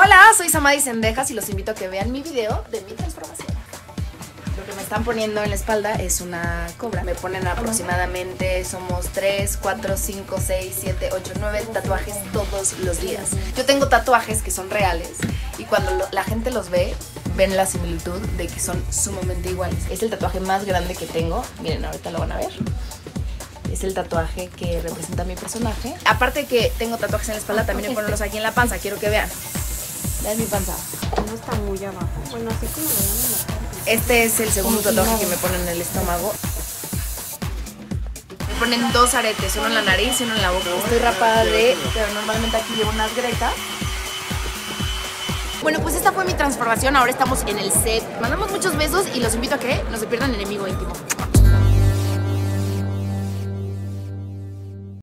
Hola, soy Samadhi Zendejas y los invito a que vean mi video de mi transformación. Lo que me están poniendo en la espalda es una cobra. Me ponen aproximadamente, somos 3, 4, 5, 6, 7, 8, 9 tatuajes todos los días. Yo tengo tatuajes que son reales y cuando la gente los ve, ven la similitud de que son sumamente iguales. Es el tatuaje más grande que tengo. Miren, ahorita lo van a ver. Es el tatuaje que representa a mi personaje. Aparte de que tengo tatuajes en la espalda, también me ponen los aquí en la panza. Quiero que vean. Es mi panza. No está muy abajo. Bueno, así como lo ven. Este es el segundo tatuaje que me ponen en el estómago. Me ponen dos aretes, uno en la nariz y uno en la boca. Estoy rapada de... pero normalmente aquí llevo unas gretas. Bueno, pues esta fue mi transformación. Ahora estamos en el set. Mandamos muchos besos y los invito a que no se pierdan Enemigo Íntimo.